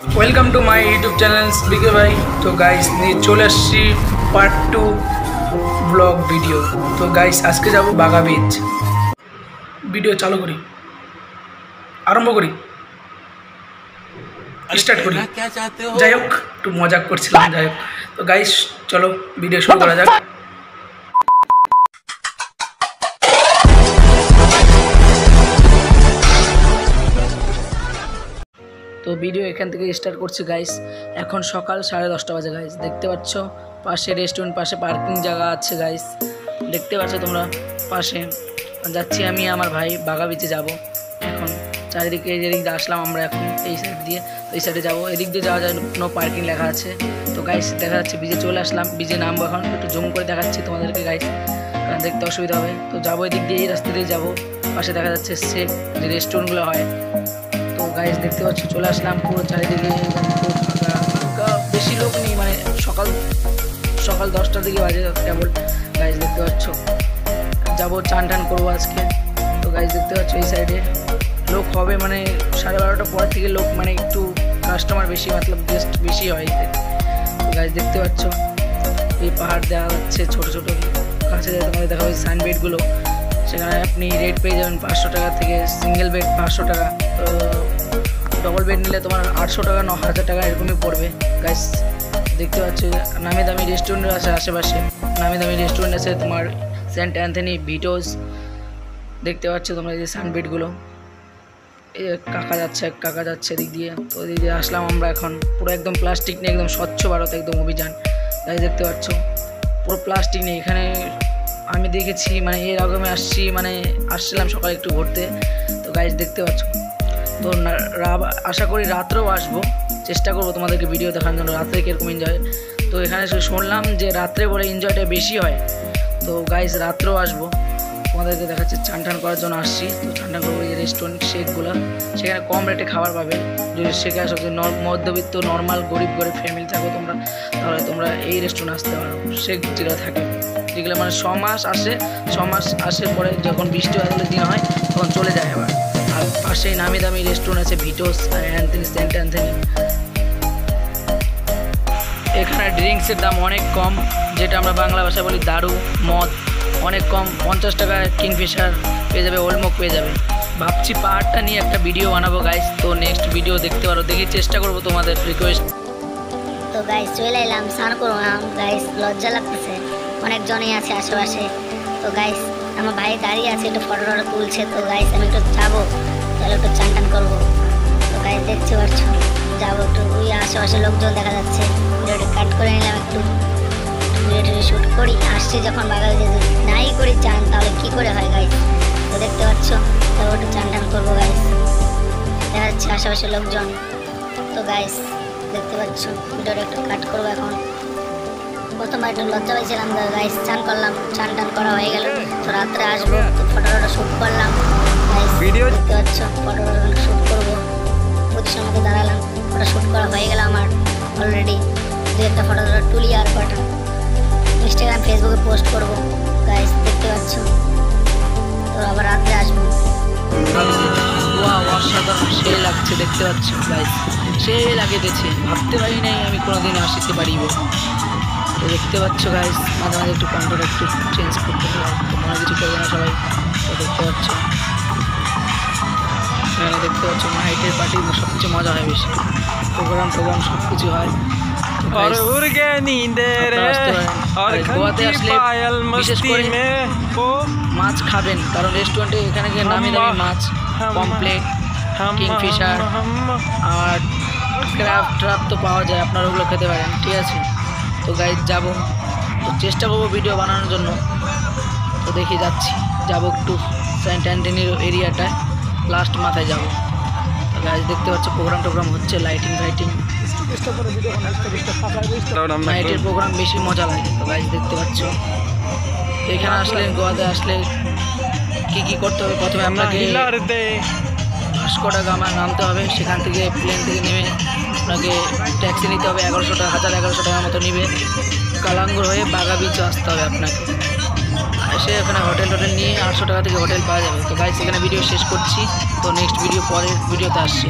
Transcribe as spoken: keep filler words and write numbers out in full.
Welcome to my YouTube channel बिके भाई। तो गाइस নিয়ে চলে আসছি পার্ট টু ব্লগ ভিডিও। তো গাইস আজকে যাব বাগা বিচ। ভিডিও চালু করি, আরম্ভ করি, স্টার্ট করি। যাই হোক একটু মজাক করছিলাম, যাই হোক। তো গাইস চলো ভিডিও শুরু করা যাক। তো ভিডিও এখান থেকে স্টার্ট করছি গাইস। এখন সকাল সাড়ে দশটা বাজে গাইস। দেখতে পাচ্ছ পাশে রেস্টুরেন্ট, পাশে পার্কিং জায়গা আছে গাইস, দেখতে পাচ্ছ তোমরা। পাশে যাচ্ছি আমি, আমার ভাই বাগা বিচে যাব। এখন চারিদিকে এদিক দিয়ে আসলাম আমরা, এখন এই সাইড দিয়ে এই সাইডে যাব। এদিক দিয়ে যাওয়া যায়, নো পার্কিং লেখা আছে। তো গাইস দেখা যাচ্ছে বিচে চলে আসলাম, বিচে নামবো। এখন একটু জুম করে দেখাচ্ছি তোমাদেরকে গাইস, কারণ দেখতে অসুবিধা হবে। তো যাবো এদিক দিয়ে, এই রাস্তা দিয়ে যাবো। পাশে দেখা যাচ্ছে সেফ যে রেস্টুরেন্টগুলো হয়। গাইস দেখতে পাচ্ছ চলে আসলাম, পুরো চারিদিকে ফাঁকা, বেশি লোক নেই। মানে সকাল সকাল দশটার দিকে বাজে কেবল গাইস। দেখতে পাচ্ছ যাবো, চান টান করবো আজকে। তো গাইস দেখতে পাচ্ছ এই সাইডে লোক হবে, মানে সাড়ে বারোটার পর থেকে লোক, মানে একটু কাস্টমার বেশি, মতলব গেস্ট বেশি হয়। তো গাইস দেখতে পাচ্ছ এই পাহাড় দেখা যাচ্ছে ছোটো ছোটো, কাছে তোমাদের দেখা হয় সানবেডগুলো। সেখানে আপনি রেট পেয়ে যাবেন পাঁচশো টাকা থেকে, সিঙ্গেল বেড পাঁচশো টাকা, ডবল বেড নিলে তোমার আটশো টাকা ন হাজার টাকা এরকমই পড়বে গাইস। দেখতে পাচ্ছি নামি দামি রেস্টুরেন্ট আছে আশেপাশে, নামি দামি রেস্টুরেন্ট আছে তোমার সেন্ট অ্যান্থনি, ভিটোস। দেখতে পাচ্ছ তোমরা এই সানবেডগুলো। এই কাকা যাচ্ছে, কাকা যাচ্ছে এদিক দিয়ে। তো এদিক দিয়ে আসলাম আমরা। এখন পুরো একদম প্লাস্টিক নিয়ে, একদম স্বচ্ছ ভারত একদম অভিযান গাইস। দেখতে পাচ্ছ পুরো প্লাস্টিক নিয়ে। এখানে আমি দেখেছি, মানে এর আগে আমি আসছি, মানে আসছিলাম সকালে একটু ঘুরতে। তো গাইস দেখতে পাচ্ছ। তো আশা করি রাত্রেও আসবো, চেষ্টা করবো তোমাদেরকে ভিডিও দেখানোর জন্য রাত্রে কীরকম এনজয়। তো এখানে শুনলাম যে রাত্রে বলে এনজয়টা বেশি হয়। তো গাইস রাত্রেও আসবো, তোমাদেরকে দেখাচ্ছে। চান টান করার জন্য আসছি। তো চান টান করবো এই রেস্টুরেন্ট শেকগুলো, সেখানে কম রেটে খাবার পাবে। যদি সেখানে সব মধ্যবিত্ত নর্মাল গরিব গরিব ফ্যামিলি থাকো তোমরা, তাহলে তোমরা এই রেস্টুরেন্ট আসতে পারো। শেক যেটা থাকে, যেগুলো মানে ছ মাস আসে, ছ মাস আসে পরে যখন বৃষ্টি আসলে দিন হয় তখন চলে যায় আবার। আর পাশেই নামি দামি রেস্টুরেন্ট আছে ভিটোস আর অ্যান্থনি, সেন্ট অ্যান্থনি। এখানে ড্রিঙ্কসের দাম অনেক কম, যেটা আমরা বাংলা ভাষায় বলি দারু মদ, অনেক কম। পঞ্চাশ টাকায় কিংফিশার পেয়ে যাবে, ওলমুক পেয়ে যাবে। ভাবছি পাহাড়টা নিয়ে একটা ভিডিও বানাবো গাইস। তো নেক্সট ভিডিও দেখতে পারো, দেখি চেষ্টা করবো তোমাদের রিকোয়েস্ট। তো গাইস চলে এলাম, স্নান করো না গাইস, লজ্জা লাগতেছে, অনেকজনই আছে আশেপাশে। তো গাইস আমার ভাই দাঁড়িয়ে আছে, একটু ফটো টটো তুলছে। তো গাইস আমি একটু যাবো, তাহলে একটু চান টান করবো। তো গাইস দেখতে পাচ্ছ যাবো একটু, ওই আশেপাশে লোকজন দেখা যাচ্ছে। ভিডিওটা কাট করে নিলাম, একটু ভিডিওটা শ্যুট করি। আসছি যখন বাগা বিচে, নাই করি চান তাহলে কী করে হয় গাইস। তো দেখতে পাচ্ছ তারপর একটু চান টান করবো গাইস। দেখা যাচ্ছে আশেপাশে লোকজন। তো গাইস দেখতে পাচ্ছ ভিডিওটা একটু কাট করবো। এখন প্রথমবার একটু লজ্জা পাইছিলাম গাইস, চান করলাম, চান টান করা হয়ে গেল। তো রাত্রে আসবো, তো ফটোটা শ্যুট করলাম গাইস। দেখতে পাচ্ছ ফটোটা শ্যুট করবো, পজিশন মতো দাঁড়ালাম। ফটো শ্যুট করা হয়ে গেল আমার অলরেডি। দু একটা ফটো তুলি আর কটা ইনস্টাগ্রাম ফেসবুকে পোস্ট করবো গাইস। দেখতে পাচ্ছ তো আবার রাত্রে আসবো। অসাধারণ সেই লাগছে, দেখতে পাচ্ছ গাইস সেই লাগিয়ে দিয়েছে। ভাবতে পারি নাই আমি কোনোদিন আসতে পারিব। তো দেখতে পাচ্ছ গাইস মাঝে মাঝে একটু কন্ট্রোল একটু চেঞ্জ করতে হয়, তোমরা কিছু করবে না সবাই। তো দেখতে পাচ্ছ এখানে দেখতে পাচ্ছ নাইটের পার্টি সব কিছু মজা হয় বেশি, প্রোগ্রাম টোগ্রাম সব কিছু হয়। গোয়াতে আসলে বিশেষ করে মাছ খাবেন, কারণ রেস্টুরেন্টে এখানে গিয়ে নামি দামি মাছ, পমফ্লেট, কিংফিশার আর ক্র্যাব ট্র্যাপ তো পাওয়া যায়, আপনারা ওগুলো খেতে পারেন, ঠিক আছে। তো গাইস যাবো, তো চেষ্টা করবো ভিডিও বানানোর জন্য। তো দেখি যাচ্ছি, যাবো একটু সেন্ট অ্যান্থনির এরিয়াটায়, লাস্ট মাথায় যাবো। তো গাইস দেখতে পাচ্ছ প্রোগ্রাম টোগ্রাম হচ্ছে, লাইটিং ফাইটিং, নাইটের প্রোগ্রাম বেশি মজা লাগে। তো গাইস দেখতে পাচ্ছ এখানে আসলে, গোয়াতে আসলে কী কী করতে হবে। প্রথমে আপনাকে ভাস্কো ডা গামা নামতে হবে, সেখান থেকে প্লেন থেকে নেমে আপনাকে ট্যাক্সি নিতে হবে, এগারোশো টাকা হাজার এগারোশো টাকার মতো নেবে। কালাঙ্গুর হয়ে বাগা বিচে আসতে হবে আপনাকে, এসে এখানে হোটেল টোটেল নিয়ে আটশো টাকা থেকে হোটেল পাওয়া যাবে। তো গাইস এখানে ভিডিও শেষ করছি, তো নেক্সট ভিডিও পরের ভিডিওতে আসছি।